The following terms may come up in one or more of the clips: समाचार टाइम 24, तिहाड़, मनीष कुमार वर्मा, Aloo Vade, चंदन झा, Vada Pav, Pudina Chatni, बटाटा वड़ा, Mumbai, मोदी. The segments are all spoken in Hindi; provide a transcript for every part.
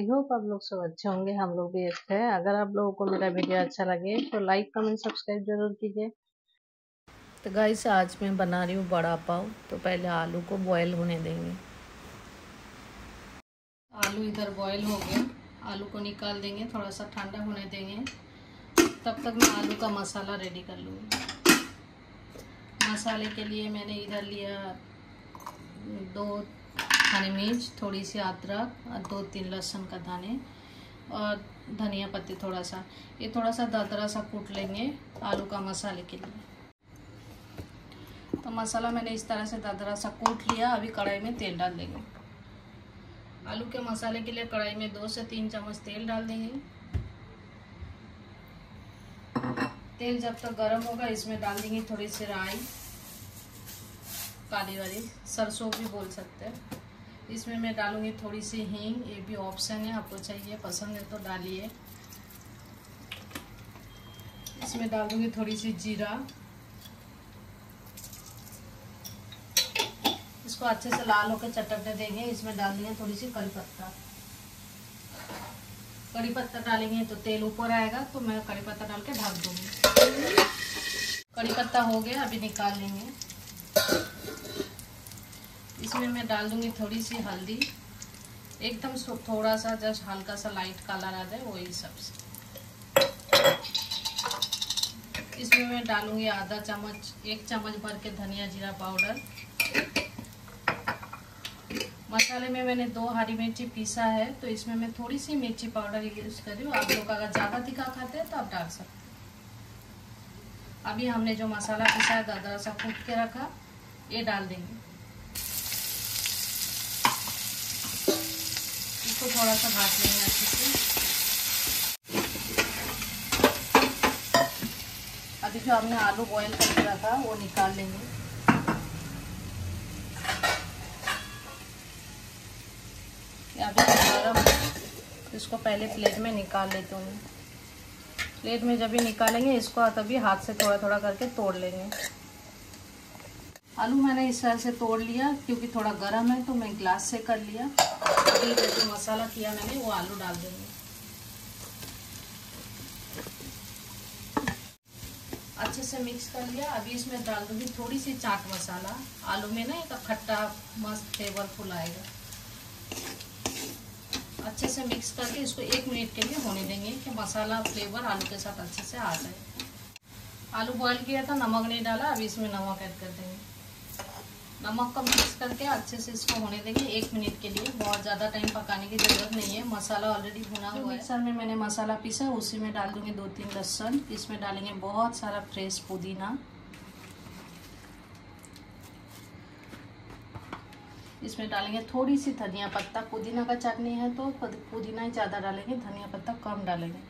आई होप आप लोग सब अच्छे होंगे, हम लोग भी अच्छे हैं। अगर आप लोगों को मेरा वीडियो अच्छा लगे तो लाइक कमेंट सब्सक्राइब जरूर कीजिए। तो गाइस आज मैं बना रही हूँ बड़ा पाव। तो पहले आलू को बॉयल होने देंगे। आलू इधर बॉयल हो गया, आलू को निकाल देंगे, थोड़ा सा ठंडा होने देंगे। तब तक मैं आलू का मसाला रेडी कर लूँगी। मसाले के लिए मैंने इधर लिया 2 हरी मिर्च, थोड़ी सी अदरक और 2-3 लहसुन का दाने और धनिया पत्ती थोड़ा सा। ये थोड़ा सा दरदरा सा कूट लेंगे आलू का मसाले के लिए। तो मसाला मैंने इस तरह से दरदरा सा कूट लिया। अभी कढ़ाई में तेल डाल देंगे। आलू के मसाले के लिए कढ़ाई में 2 से 3 चम्मच तेल डाल देंगे। तेल जब तक गर्म होगा इसमें डाल देंगे थोड़ी सी राई, काली वाली सरसों भी बोल सकते हैं। इसमें मैं डालूंगी थोड़ी सी हींग, ये भी ऑप्शन है, आपको चाहिए पसंद है तो डालिए। इसमें डाल दूंगी थोड़ी सी जीरा। इसको अच्छे से लाल होकर चटकने देंगे। इसमें डालेंगे थोड़ी सी करी पत्ता। करी पत्ता डालेंगे तो तेल ऊपर आएगा, तो मैं करी पत्ता डाल के ढक दूंगी। करी पत्ता हो गया, अभी निकाल लेंगे। इसमें मैं डाल दूंगी थोड़ी सी हल्दी, एकदम थोड़ा सा, जस्ट हल्का सा लाइट कलर आ जाए वही सबसे। इसमें मैं डालूंगी आधा चम्मच, 1 चम्मच भर के धनिया जीरा पाउडर। मसाले में मैंने 2 हरी मिर्ची पीसा है, तो इसमें मैं थोड़ी सी मिर्ची पाउडर यूज़ कर रही हूँ। आप लोग अगर ज़्यादा तीखा खाते हैं तो आप डाल सकते। अभी हमने जो मसाला पीसा है दरदरा सा कूट के रखा, ये डाल देंगे। इसको थोड़ा सा भाग लेंगे अच्छे से। अभी जो हमने आलू बॉयल करके रखा वो निकाल लेंगे। अभी गर्म, इसको पहले प्लेट में निकाल लेती हूँ। प्लेट में जब भी निकालेंगे इसको तभी हाथ से थोड़ा थोड़ा करके तोड़ लेंगे। आलू मैंने इस तरह से तोड़ लिया, क्योंकि थोड़ा गर्म है तो मैं ग्लास से कर लिया। अभी जो मसाला किया मैंने वो आलू डाल देंगे। अच्छे से मिक्स कर लिया। अभी इसमें डाल दूँगी थोड़ी सी चाट मसाला। आलू में ना एक खट्टा मस्त फ्लेवर फुल आएगा। अच्छे से मिक्स करके इसको 1 मिनट के लिए होने देंगे कि मसाला फ्लेवर आलू के साथ अच्छे से आ जाए। आलू बॉईल किया था, नमक नहीं डाला, अभी इसमें नमक ऐड कर देंगे। नमक को मिक्स करके अच्छे से इसको होने देंगे 1 मिनट के लिए। बहुत ज़्यादा टाइम पकाने की ज़रूरत नहीं है, मसाला ऑलरेडी भुना हुआ है। मिक्सर में मैंने मसाला पीसा, उसी में डाल दूँगी 2-3 लहसुन। इसमें डालेंगे बहुत सारा फ्रेश पुदीना। इसमें डालेंगे थोड़ी सी धनिया पत्ता। पुदीना का चटनी है तो पुदीना ही ज़्यादा डालेंगे, धनिया पत्ता कम डालेंगे।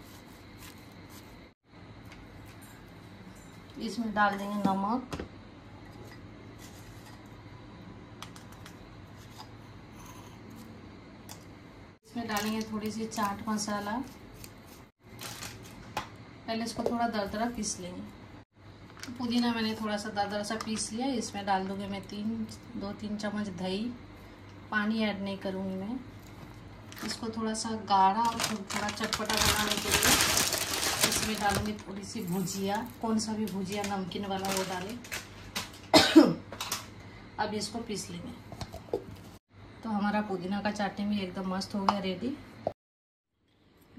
इसमें डाल देंगे नमक। इसमें डालेंगे थोड़ी सी चाट मसाला। पहले इसको थोड़ा दरदरा पीस लेंगे। पुदीना मैंने थोड़ा सा दरदरा सा पीस लिया। इसमें डाल दूंगी मैं 2-3 चम्मच दही। पानी ऐड नहीं करूँगी मैं। इसको थोड़ा सा गाढ़ा और थोड़ा चटपटा बनाने के लिए इसमें डालूँगी थोड़ी सी भुजिया। कौन सा भी भुजिया नमकीन वाला वो डालें। अब इसको पीस लेंगे। तो हमारा पुदीना का चटनी भी एकदम मस्त हो गया रेडी।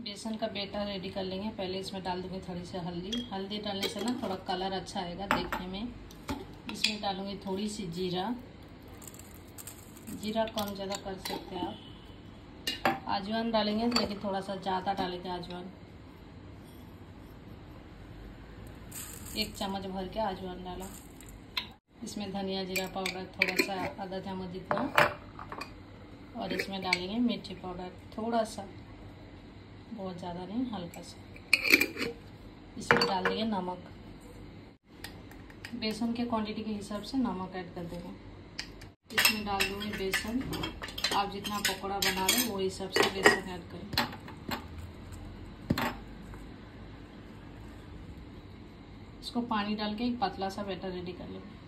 बेसन का बेटा रेडी कर लेंगे। पहले इसमें डाल दूंगी थोड़ी सी हल्दी। हल्दी डालने से ना थोड़ा कलर अच्छा आएगा देखने में। इसमें डालूंगी थोड़ी सी जीरा। जीरा कम ज़्यादा कर सकते हैं आप। अजवाइन डालेंगे, लेकिन थोड़ा सा ज़्यादा डालेंगे अजवाइन। 1 चम्मच भर के अजवाइन डाला। इसमें धनिया जीरा पाउडर थोड़ा सा, आधा चम्मच जितना। और इसमें डालेंगे मिर्ची पाउडर थोड़ा सा, बहुत ज़्यादा नहीं, हल्का सा। इसमें डाल देंगे नमक। बेसन के क्वांटिटी के हिसाब से नमक ऐड कर देंगे। इसमें डाल दूँगी बेसन। आप जितना पकौड़ा बना लें वो हिसाब से बेसन ऐड करें। इसको पानी डाल के एक पतला सा बैटर रेडी कर लेंगे।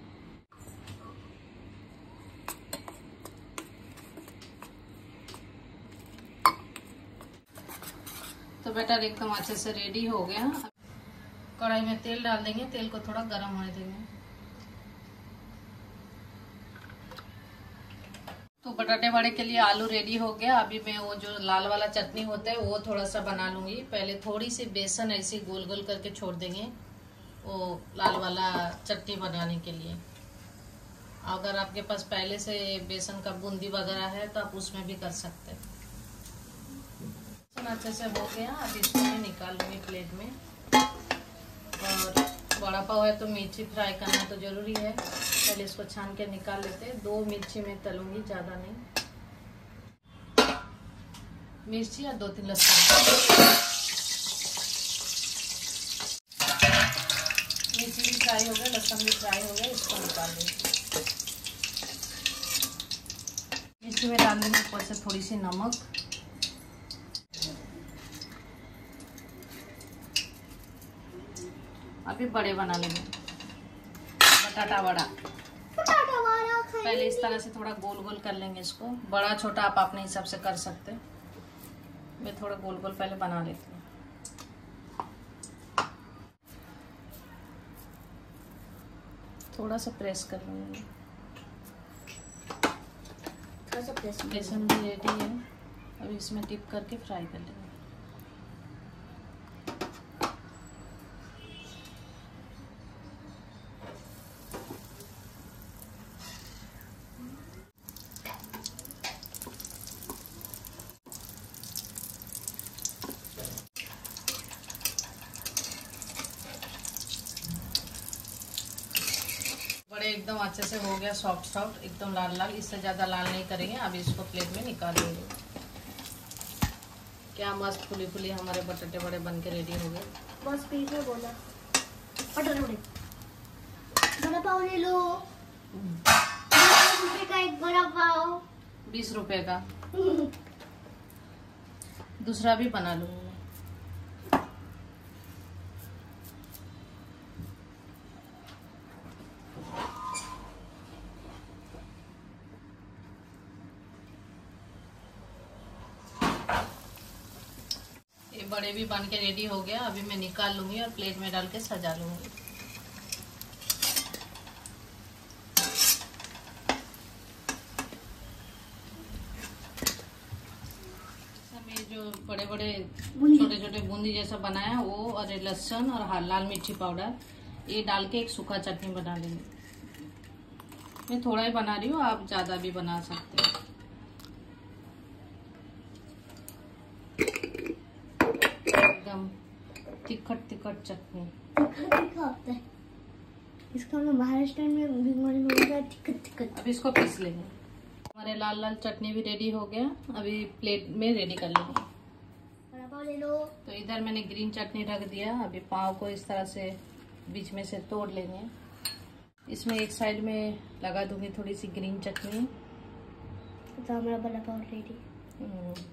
तो बैटर एकदम अच्छे से रेडी हो गया। कढ़ाई में तेल डाल देंगे, तेल को थोड़ा गर्म होने देंगे। तो बटाटे वड़े के लिए आलू रेडी हो गया। अभी मैं वो जो लाल वाला चटनी होता है वो थोड़ा सा बना लूँगी। पहले थोड़ी सी बेसन ऐसे गोल गोल करके छोड़ देंगे वो लाल वाला चटनी बनाने के लिए। अगर आपके पास पहले से बेसन का बूंदी वगैरह है तो आप उसमें भी कर सकते हैं। बेसन अच्छे से हो गया, अब इसको मैं निकाल लूँगी प्लेट में। और वड़ा पाव है तो मिर्ची फ्राई करना तो ज़रूरी है, पहले इसको छान के निकाल लेते हैं। 2 मिर्ची में तलूंगी, ज़्यादा नहीं। मिर्ची और 2-3 लहसुन। मिर्ची भी फ्राई हो गए, लहसुन भी फ्राई हो गए, इसको निकाल लेंगे। मिर्ची में डाल देंगे ऊपर से थोड़ी सी नमक। अभी बड़े बना लेंगे बटाटा वड़ा। पहले इस तरह से थोड़ा गोल गोल कर लेंगे इसको। बड़ा छोटा आप अपने हिसाब से कर सकते हैं। मैं थोड़ा गोल गोल पहले बना लेती हूँ। थोड़ा सा प्रेस कर लूँगी। बेसन भी रेडी है, अभी इसमें डिप करके फ्राई कर लेंगे। बड़े एकदम अच्छे से हो गया, सॉफ्ट सॉफ्ट एकदम लाल लाल, इससे ज़्यादा लाल नहीं करेंगे। अब इसको प्लेट में निकाल लेंगे। क्या मस्त फुली फुली हमारे बटाटे बड़े बन के रेडी हो गए। बस पीस में बोला बटाटे बड़े बड़ा पाव ले लो। 20 रुपए का एक बड़ा पाव। 20 रुपए का दूसरा भी बना लूँगी। बड़े भी बन के रेडी हो गया। अभी मैं निकाल लूंगी और प्लेट में डाल के सजा लूंगी। मैं जो बड़े बड़े छोटे छोटे बूंदी जैसा बनाया वो और लहसुन और लाल मिर्ची पाउडर ये डाल के एक सूखा चटनी बना लेंगे। मैं थोड़ा ही बना रही हूँ, आप ज़्यादा भी बना सकते हैं। तिखट तिखट चटनी, इसको हम महाराष्ट्र में तिखट तिखट। अब इसको पीस लेंगे। हमारे लाल लाल चटनी भी रेडी हो गया, अभी प्लेट में रेडी कर लेंगे। बड़ा पाव ले लो। तो इधर मैंने ग्रीन चटनी रख दिया। अभी पाव को इस तरह से बीच में से तोड़ लेंगे। इसमें एक साइड में लगा दूंगी थोड़ी सी ग्रीन चटनी। तो हमारा बड़ा पाव रेडी।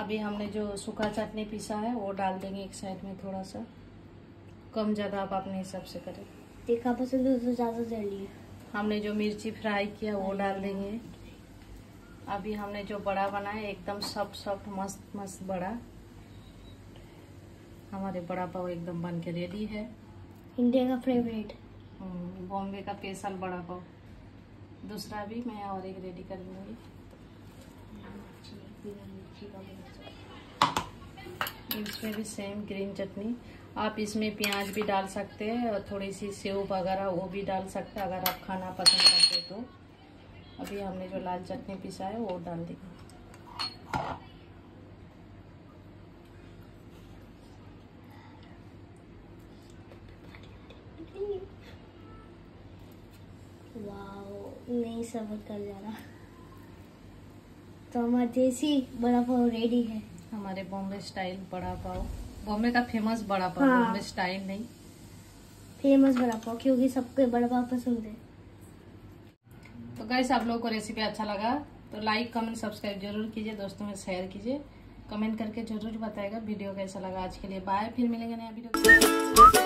अभी हमने जो सूखा चटनी पीसा है वो डाल देंगे एक साइड में। थोड़ा सा कम ज़्यादा आप अपने हिसाब से करें। तीखा पसंद है तो ज़्यादा डालिए। हमने जो मिर्ची फ्राई किया वो डाल देंगे। अभी हमने जो बड़ा बनाया एकदम सॉफ्ट सॉफ्ट मस्त मस्त बड़ा। हमारे बड़ा पाव एकदम बन के रेडी है। इंडिया का फेवरेट बॉम्बे का स्पेशल बड़ा पाव। दूसरा भी मैं और एक रेडी कर लूँगी। इसमें भी सेम ग्रीन चटनी। आप इसमें प्याज भी डाल सकते हैं और थोड़ी सी सेव वगैरह वो भी डाल सकते हैं अगर आप खाना पसंद करते हो तो। अभी हमने जो लाल चटनी पिसा है वो डाल देंगे। वाह, नहीं सब्र कर जा रहा। तो हमारा देसी बड़ा पाव रेडी है। हमारे बॉम्बे स्टाइल बड़ा पाव, बॉम्बे का फेमस बड़ा पाव। हाँ। बॉम्बे स्टाइल नहीं, फेमस बड़ा पाव, क्योंकि सबको बड़ा पाव पसंद है। तो गाइस, आप लोगों को रेसिपी अच्छा लगा तो लाइक कमेंट सब्सक्राइब जरूर कीजिए, दोस्तों में शेयर कीजिए, कमेंट करके जरूर बताएगा वीडियो कैसा लगा। आज के लिए बाय, फिर मिलेंगे नया वीडियो।